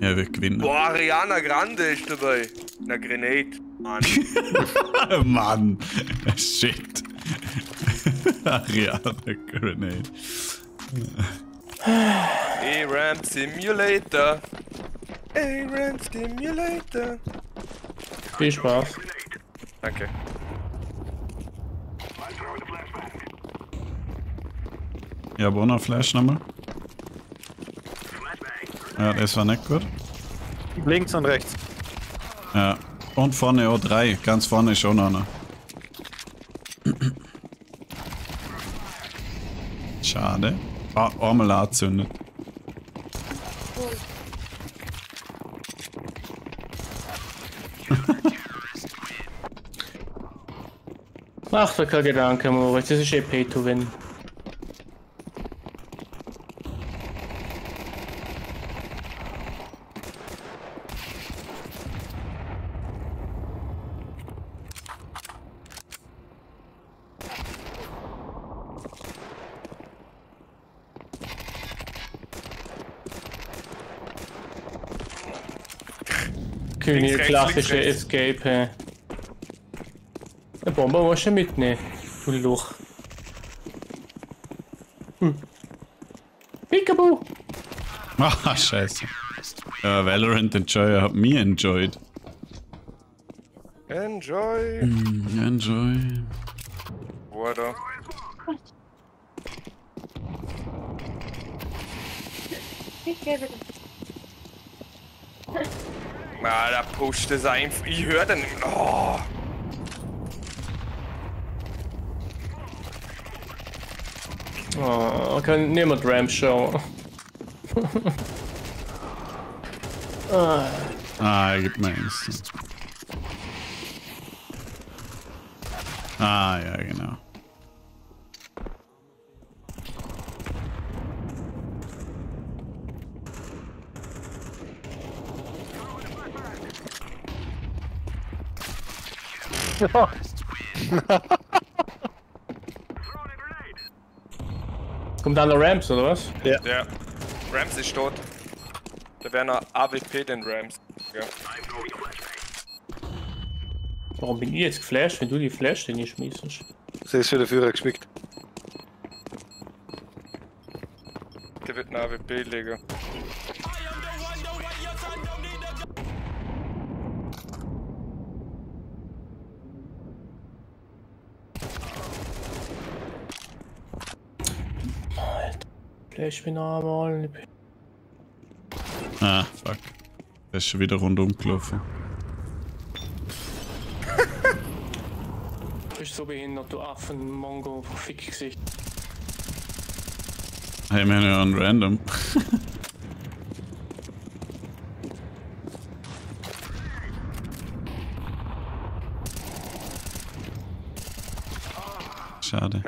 Er wird gewinnen. Boah, Ariana Grande ist dabei. Na, Grenade. Mann. Mann. Shit. Ariana Grenade. ARAM Simulator. ARAM Simulator. Viel Spaß. Danke. Ja, Bonner Flash nochmal. Ja, das war nicht gut. Links und rechts. Ja, und vorne auch drei. Ganz vorne ist auch noch einer. Schade. Ah, oh, einmal anzündet. Mach dir keinen Gedanken, Moritz. Das ist eh pay to win. Links, klassische links, Escape. Hey. Eine Bombe musst du mitnehmen, du Loch. Peekaboo! Ah, scheiße. Ja, Valorant Enjoyer hat mich enjoyed. Enjoy! Enjoy. Water. Ich gebe das. Ah, da pusht es einfach. Ich höre den. Oh. Oh, kann niemand Ramp schauen. Ah, er gibt mir eins. Ah, ja, genau. Oh. Kommt an der Rams oder was? Ja. Yeah. Rams ist tot. Da wäre noch AWP den Rams. Ja. Warum bin ich jetzt geflasht, wenn du die Flash denn nicht schmeißt? Sie ist für den Führer geschmickt. Der wird eine AWP legen. Ich bin noch einmal. Ah, fuck. Der ist schon wieder rundum gelaufen. Du bist so behindert, du Affen, Mongo, Fickgesicht. Hey, man, ja, ein Random. Schade.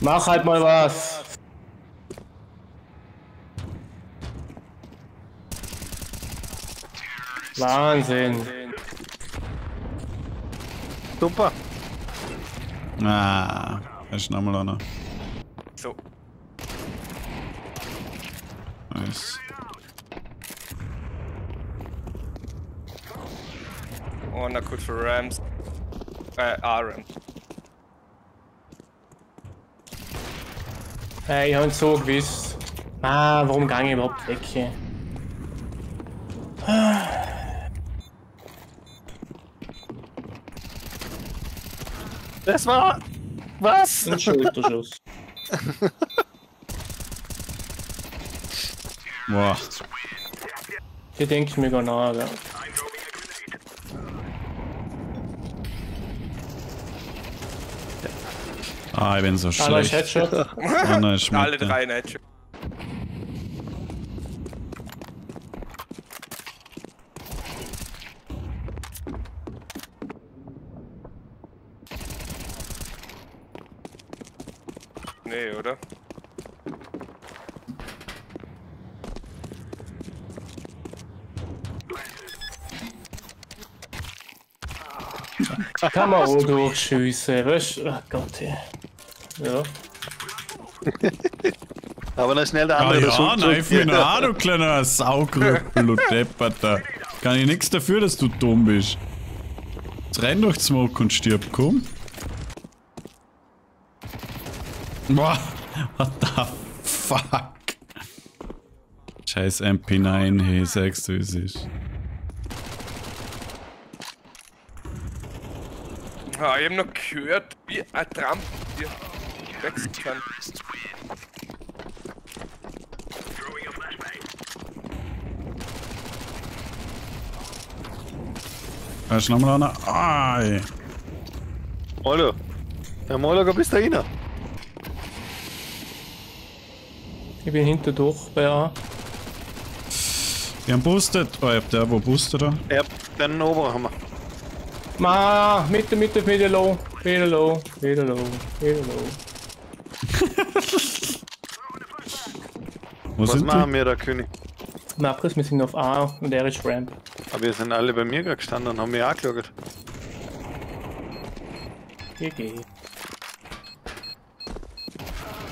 Mach halt mal was! Wahnsinn! Super! Ah, das ist nochmal einer. So. Nice. Oh, na gut für Rams. ARAM. Hey, ich hab ihn so gewusst. Ah, warum gang ich überhaupt weg hier? Das war... Was? Ein Schulterschuss. Boah. Hier denke ich mir gar nah, ja. Ah, ich bin so schlecht. Alle ist Headshot. Alle drei in Headshot. Nee, oder? Kann man auch durchschiessen, weißt du? Ach Gott, ja. Ja. Aber dann schnell der andere. Ja, knife mir nach, du kleiner Saugrüppel, Depperter. Kann ich nichts dafür, dass du dumm bist. Jetzt renn durch den Smoke und stirb, komm. Boah, what the fuck. Scheiß MP9, hey, sagst du, es ist. Ah, ich hab noch gehört, wie ein Tramp hier wechseln kann. Da ist nochmal einer. Ai! Hallo! Herr Mologer, bist du da rein? Ich bin hinter durch bei A. Wir haben boostet. Oh, ich hab der wo boostet da. Ja, den oben haben wir. Ma, Mitte, low. Was machen wir da, König? Na, Abriss, wir sind auf A und er ist Ramp. Aber wir sind alle bei mir gerade gestanden und haben mich angeloggt. GG.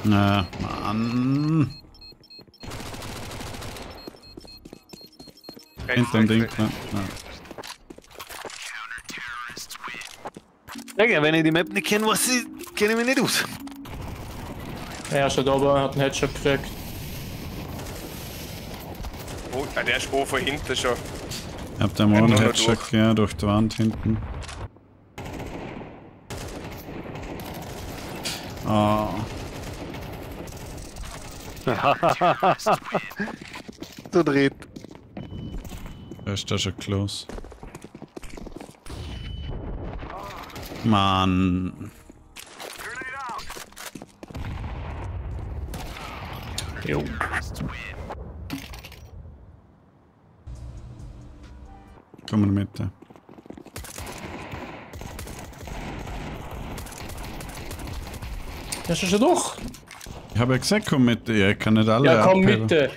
Na, Mann. Hinterm Ding, ne? Ja, ja, wenn ich die Map nicht kenne, was sie, kenne ich mich nicht aus. Ja, schon da oben, hat einen Headshot gekriegt. Oh, der ist oben hinten schon. Ich hab da mal einen Headshot, ja, durch die Wand hinten. Ah. So dreht. Er ist da schon close. Mann. Jo. Komm in die Mitte. Das ist schon durch. Ich habe ja gesagt, komm mit. Ich kann nicht alle. Ja, komm Mitte.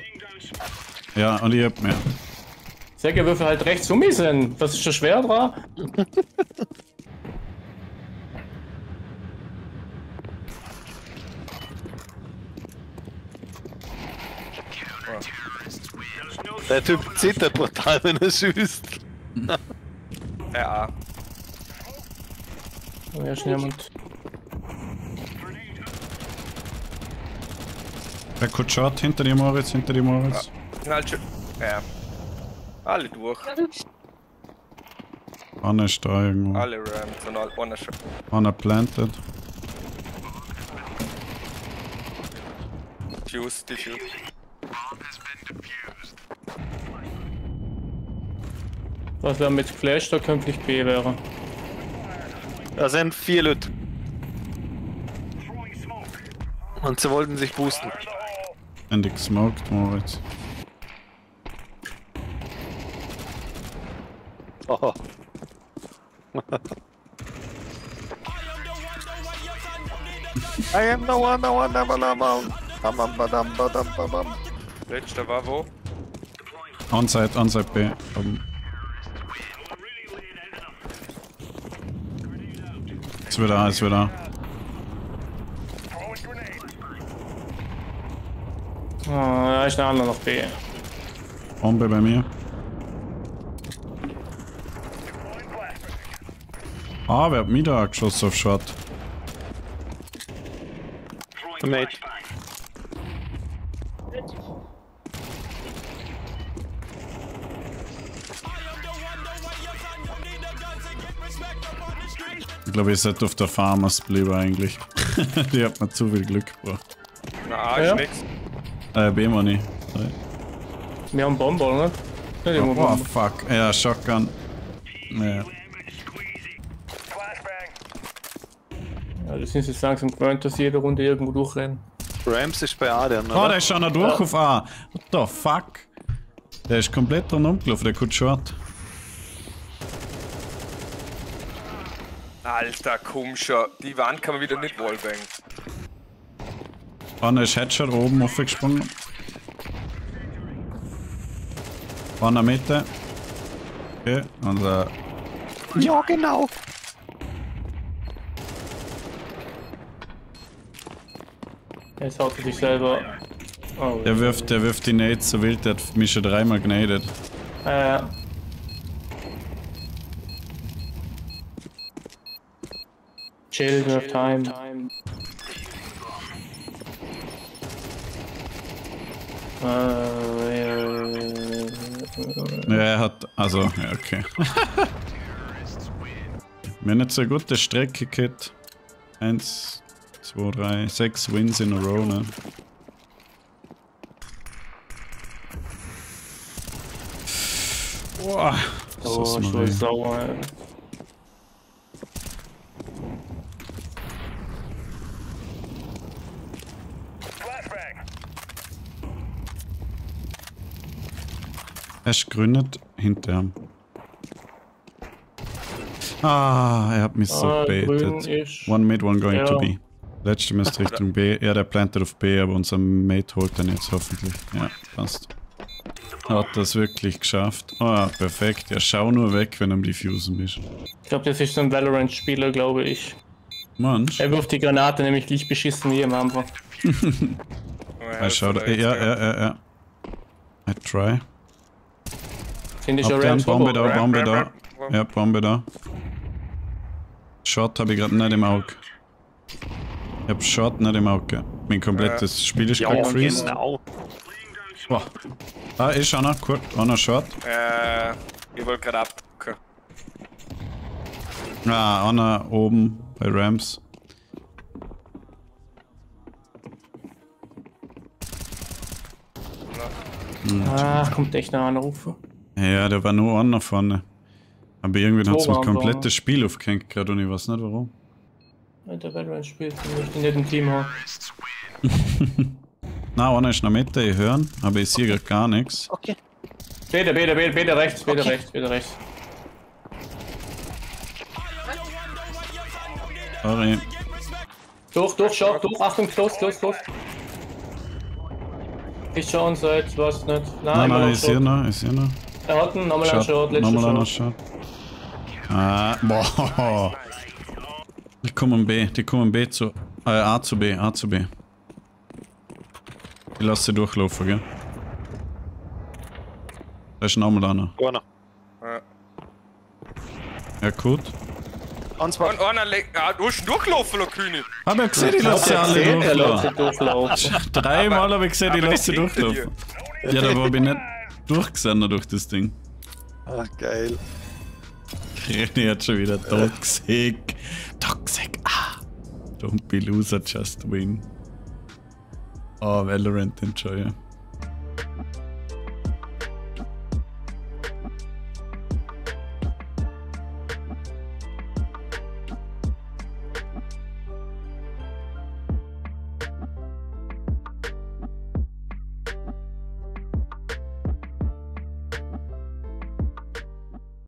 Ja, und ich hab mehr. Säcke würfel halt rechts um mich hin. Das ist schon schwer dran. Der Typ zittert brutal, wenn er schießt. Ja. Oh, ja, schnell jemand. Der Kutschart hinter dir, Moritz, Ja. Halt schon. Ja. Alle durch. Einer ist da irgendwo. Alle ramps und einer schon. Einer planted. Fused, defused. Was wäre mit Flash, da könnte ich B wäre. Da sind vier Leute. Und sie wollten sich boosten. Und ich smoked, Moritz. Oh. I am the one, Letzter war wo? Onside B. Ist wieder da, Oh, da ist der andere noch B. Bombe bei mir. Ah, wer hat mich da geschossen auf Shot? Mate. Ich glaube, ihr seid auf der Farmers geblieben eigentlich. Die hat mir zu viel Glück gebracht. Na, ja. Nix. B-Money. Wir haben Bombe, oder? Ja, oh, Bombe. Fuck. Ja, Shotgun. Ja. Ja, das sind jetzt langsam gewöhnt, dass jede Runde irgendwo durchrennen. Rams ist bei A, der noch. Oh, der ist schon noch durch auf A. What the fuck? Der ist komplett dran umgelaufen, der kommt short. Alter, komm schon. Die Wand kann man wieder nicht wallbangen. Einer ist Headshot oben aufgesprungen. Einer Mitte. Okay, und ja, genau. Jetzt haut er sich selber. Oh. Der wirft die Nades so wild, der hat mich schon dreimal genadet. Ja. Children of Time. Ja, er hat. Also, ja, okay. Mir nicht so gut, der Strecke, Kid. 1, 2, 3, 6 Wins in a row, ne? Boah, so sauer, ey. Er gründet hinterm. Ah, er hat mich so baitet. One mid, one going to B. Letzte ist Richtung B. Er, der plantet auf B, aber unser Mate holt dann jetzt hoffentlich. Ja, passt. Er hat das wirklich geschafft. Ah, perfekt. Ja, schau nur weg, wenn du am Defusen bist. Ich glaube, das ist so ein Valorant-Spieler, glaube ich. Mensch. Er wirft die Granate, nämlich nicht beschissen wie am Anfang. Er schaut. Ja. I try. Bombe da, Bombe da. Ja, Bombe da. Short habe ich gerade nicht im Auge. Ich hab Short nicht im Auge. Mein komplettes Spiel ist gerade freeze. Genau. Boah. Da ist einer, gut. Einer Short. Ich wollte gerade abducken. Ah, einer oben bei Rams. Ah, kommt echt noch einer Anrufe. Ja, da war nur einer vorne. Aber irgendwann hat es mir komplettes Spiel aufgehängt gerade und ich weiß nicht warum. Alter, Valorant spielt, ich bin nicht im Team. Nein, einer ist noch mit, ich höre, aber ich sehe gerade gar nichts. Okay. Peter, rechts, Peter, okay. rechts. Sorry. Durch, Achtung, close. Ich schau uns jetzt, weiß nicht. Nein, ich sehe noch, Er hat einen nochmal einen Shot, letzten Shot. Ah, boah. Die kommen B zu. A zu B. Ich lasse sie durchlaufen, gell? Da ist nochmal einer. Ja, gut. Und einer legt. Ah, du hast durchlaufen, der Kühne. Hab ich gesehen, ich lasse sie alle durchlaufen. Dreimal hab ich gesehen, ich lasse sie durchlaufen. Ja, da war ich nicht. Durchgesendet durch das Ding. Ah, geil. René hat schon wieder Toxic. Ah. Don't be loser, just win. Oh, Valorant enjoy.